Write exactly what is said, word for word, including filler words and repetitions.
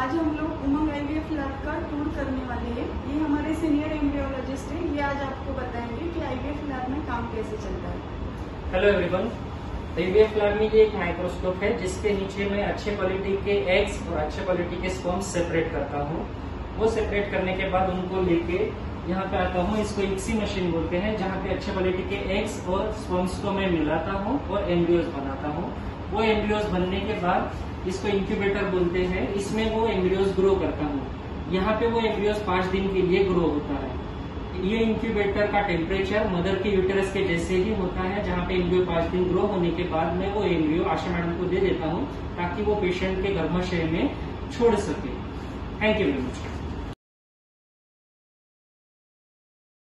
आज हम लोग उमंग आई लैब का टूर करने वाले हैं। ये हमारे सीनियर एनडीओलॉजिस्ट हैं, ये आज आपको बताएंगे कि आईवीएफ लैब में काम कैसे चलता है। हेलो एवरीवन, आईवीएफ लैब में ये एक माइक्रोस्कोप है जिसके नीचे मैं अच्छे क्वालिटी के एग्स और अच्छे क्वालिटी के स्पर्म्स सेपरेट करता हूँ। वो सेपरेट करने के बाद उनको लेके यहाँ पे आता हूँ। इसको इक्सी मशीन बोलते हैं, जहाँ पे अच्छे क्वालिटी के एग्स और स्पर्म्स को मैं मिलाता हूँ और एम्ब्रियोज बनाता हूँ। वो एम्ब्रियोज बनने के बाद इसको इंक्यूबेटर बोलते हैं। इसमें वो एम्ब्रियोज ग्रो करता हूँ। यहाँ पे वो एम्ब्रियोज पांच दिन के लिए ग्रो होता है। ये इंक्यूबेटर का टेम्परेचर मदर के यूटेरस के जैसे ही होता है। जहाँ पे एम्ब्रियो पांच दिन ग्रो होने के बाद मैं वो एम्ब्रियो आशा मैडम को दे देता हूँ ताकि वो पेशेंट के गर्भाशय में छोड़ सके। Thank you very much.